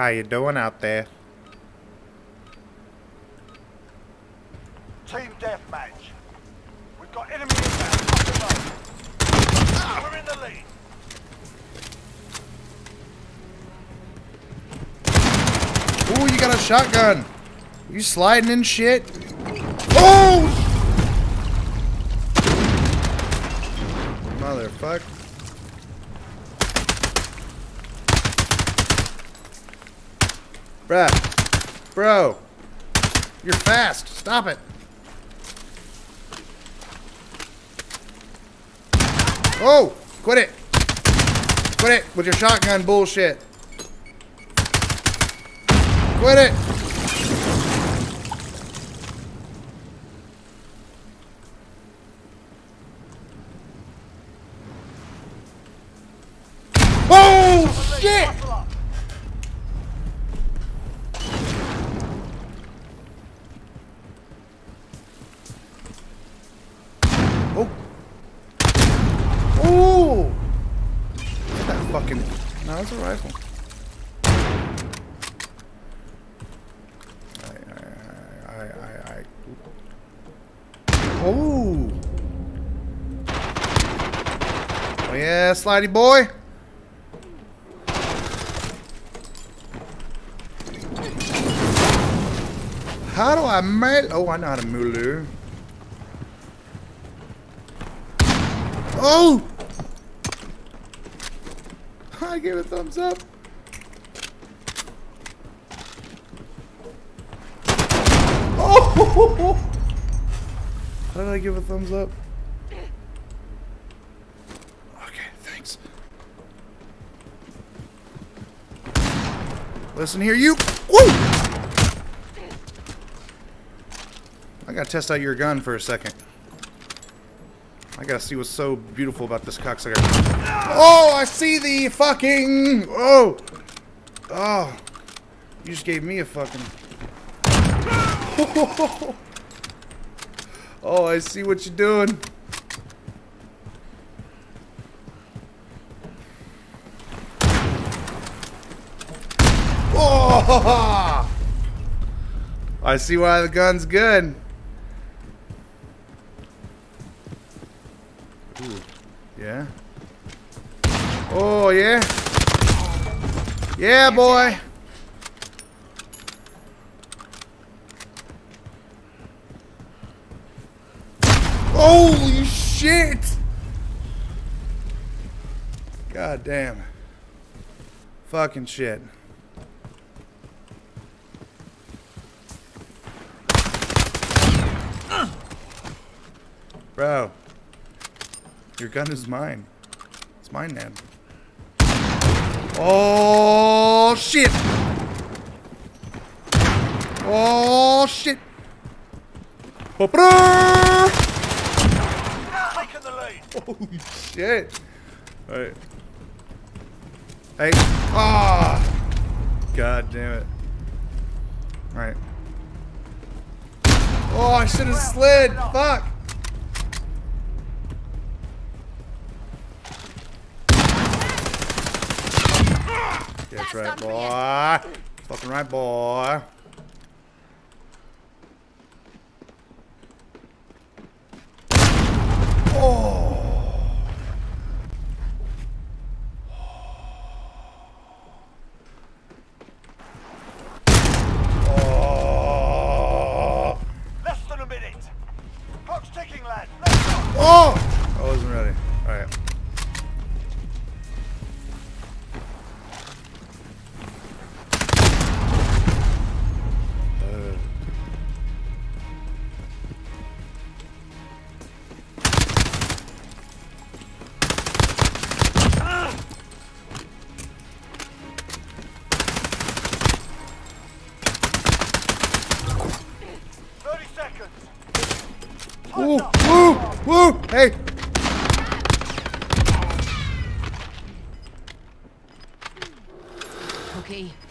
How you doing out there? Team deathmatch. We've got enemy inbound. We're in the lead. Ooh, you got a shotgun. You sliding in shit? Oh! Motherfucker. Bruh. Bro. You're fast. Stop it. Oh! Quit it. Quit it with your shotgun bullshit. Quit it. Oh, shit. Oh. Oh. Get that fucking... No, it's a rifle. Oh. Oh yeah, slidey boy. How do I murder? Oh, I know how to murder. Oh! I give it a thumbs up. Oh! How did I give a thumbs up? Okay, thanks. Listen here, you. Woo! I gotta test out your gun for a second. I gotta see what's so beautiful about this cocksucker. Oh, I see the fucking. Oh! Oh. You just gave me a fucking. Oh. Oh, I see what you're doing. Oh! I see why the gun's good. Ooh, yeah. Oh, yeah. Yeah, boy. Holy shit! God damn. Fucking shit. Bro. Your gun is mine. It's mine now. Oh shit! Oh shit! Ba-ba-da! Holy shit! Alright. Hey. Ah! Oh, god damn it. Alright. Oh, I should have slid! Fuck! That's right, boy. Fucking right, boy. Oh! Oh! I wasn't ready. Alright. Woo! Woo! Woo! Hey! Okay.